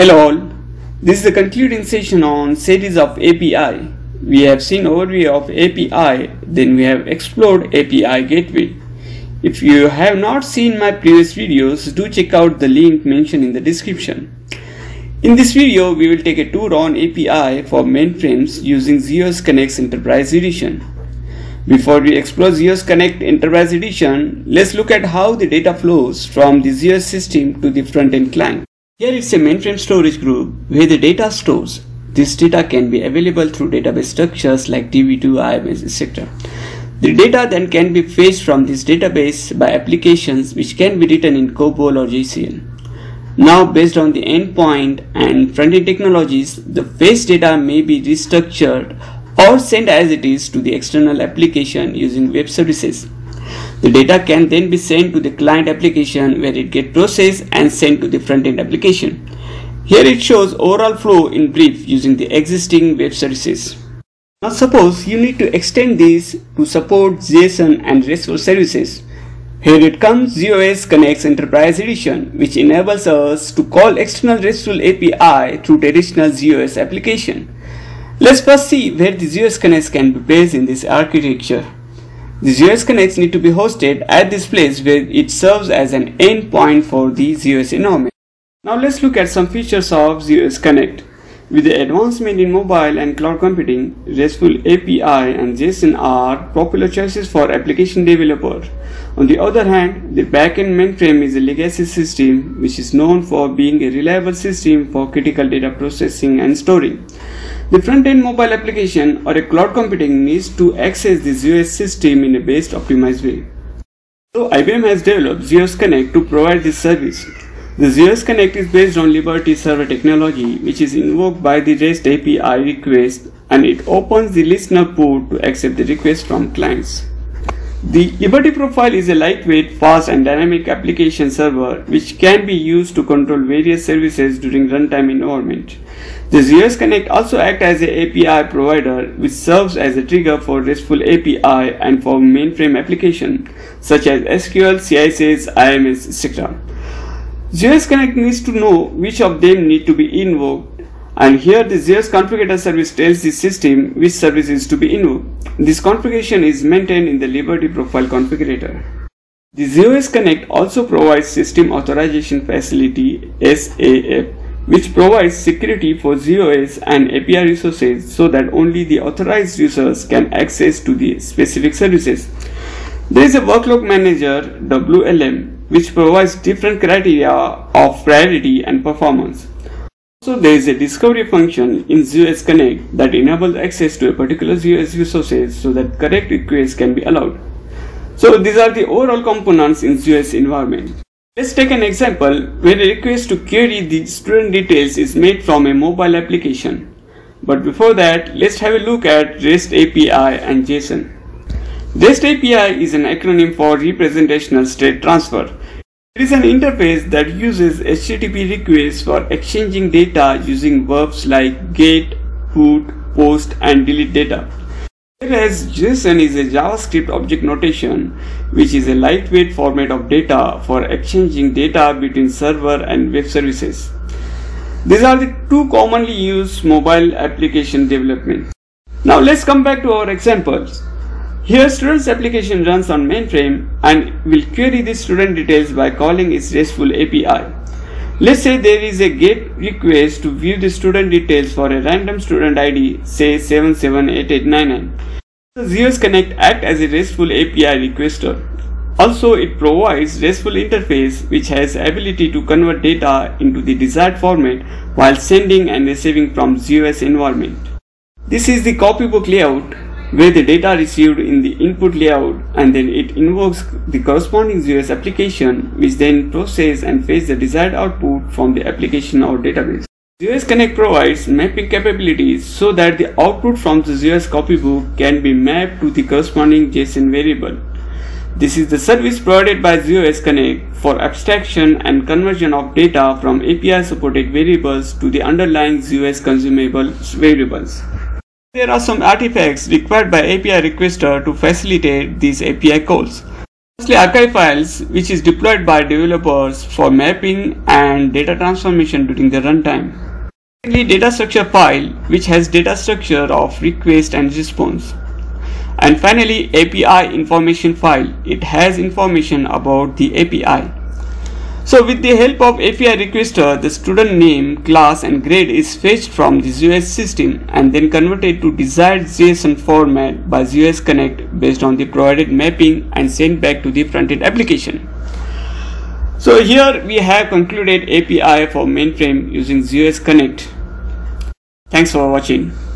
Hello all, this is the concluding session on series of API. We have seen overview of API, then we have explored API gateway. If you have not seen my previous videos, do check out the link mentioned in the description. In this video, we will take a tour on API for mainframes using z/OS Connect Enterprise Edition. Before we explore z/OS Connect Enterprise Edition, let's look at how the data flows from the z/OS system to the front-end client. Here it's a mainframe storage group where the data stores. This data can be available through database structures like DB2, IMS, etc. The data then can be fetched from this database by applications which can be written in COBOL or JCL. Now, based on the endpoint and front-end technologies, the fetched data may be restructured or sent as it is to the external application using web services. The data can then be sent to the client application where it gets processed and sent to the front-end application. Here it shows overall flow in brief using the existing web services. Now suppose you need to extend this to support JSON and RESTful services. Here it comes z/OS Connect Enterprise Edition, which enables us to call external RESTful API through traditional z/OS application. Let's first see where the z/OS Connect can be placed in this architecture. The z/OS Connects need to be hosted at this place where it serves as an endpoint for the z/OS environment. Now let's look at some features of z/OS Connect. With the advancement in mobile and cloud computing, RESTful API and JSON are popular choices for application developer. On the other hand, the backend mainframe is a legacy system which is known for being a reliable system for critical data processing and storing. The front-end mobile application or a cloud computing needs to access the z/OS system in a best optimized way. So IBM has developed z/OS Connect to provide this service. The z/OS Connect is based on Liberty server technology, which is invoked by the REST API request, and it opens the listener port to accept the request from clients. The Liberty profile is a lightweight, fast and dynamic application server which can be used to control various services during runtime environment. The z/OS Connect also acts as an API provider which serves as a trigger for RESTful API and for mainframe application such as SQL, CICS, IMS, etc. z/OS Connect needs to know which of them need to be invoked. And here the z/OS configurator service tells the system which service is to be invoked. This configuration is maintained in the Liberty profile configurator. The z/OS Connect also provides System Authorization Facility (SAF), which provides security for z/OS and API resources so that only the authorized users can access to the specific services. There is a Workload Manager (WLM) which provides different criteria of priority and performance. Also, there is a discovery function in z/OS Connect that enables access to a particular z/OS resources so that correct requests can be allowed. So these are the overall components in z/OS environment. Let's take an example where a request to query the student details is made from a mobile application. But before that, let's have a look at REST API and JSON. REST API is an acronym for Representational State Transfer. It is an interface that uses HTTP requests for exchanging data using verbs like GET, PUT, POST and DELETE data. Whereas JSON is a JavaScript object notation which is a lightweight format of data for exchanging data between server and web services. These are the two commonly used mobile application development. Now let's come back to our examples. Here student's application runs on mainframe and will query the student details by calling its RESTful API. Let's say there is a GET request to view the student details for a random student ID, say 778899. The z/OS Connect acts as a RESTful API requester. Also, it provides RESTful interface which has ability to convert data into the desired format while sending and receiving from z/OS environment. This is the copybook layout, where the data received in the input layout and then it invokes the corresponding z/OS application which then processes and fetches the desired output from the application or database. z/OS Connect provides mapping capabilities so that the output from the z/OS copybook can be mapped to the corresponding JSON variable. This is the service provided by z/OS Connect for abstraction and conversion of data from API supported variables to the underlying z/OS consumable variables. There are some artifacts required by API requester to facilitate these API calls. Firstly, archive files, which is deployed by developers for mapping and data transformation during the runtime. Secondly, data structure file, which has data structure of request and response. And finally, API information file. It has information about the API. So with the help of API requester, the student name, class and grade is fetched from the z/OS system and then converted to desired JSON format by z/OS Connect based on the provided mapping and sent back to the front-end application. So here we have concluded API for mainframe using z/OS Connect. Thanks for watching.